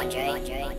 Andre$tunt.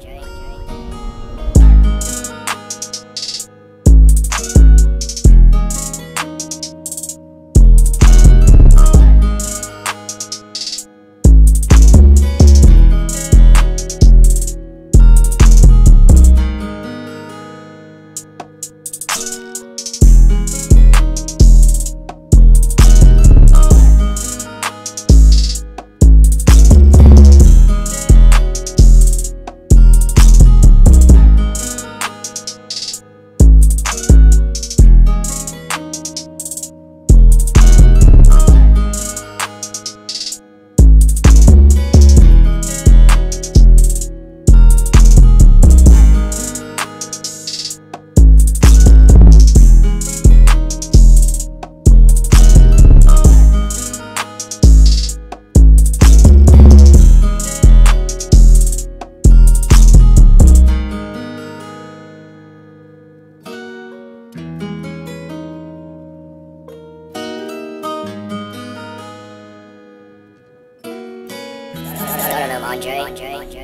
Andre$tunt.